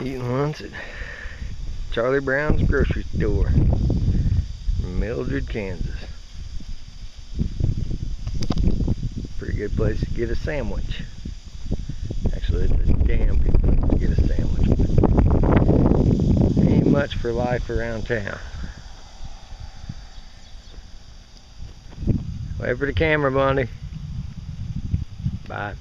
Eating lunch at Charlie Brown's grocery store in Mildred, Kansas. Pretty good place to get a sandwich. Actually, it's a damn good place to get a sandwich. Ain't much for life around town. Wait for the camera, Bundy. Bye.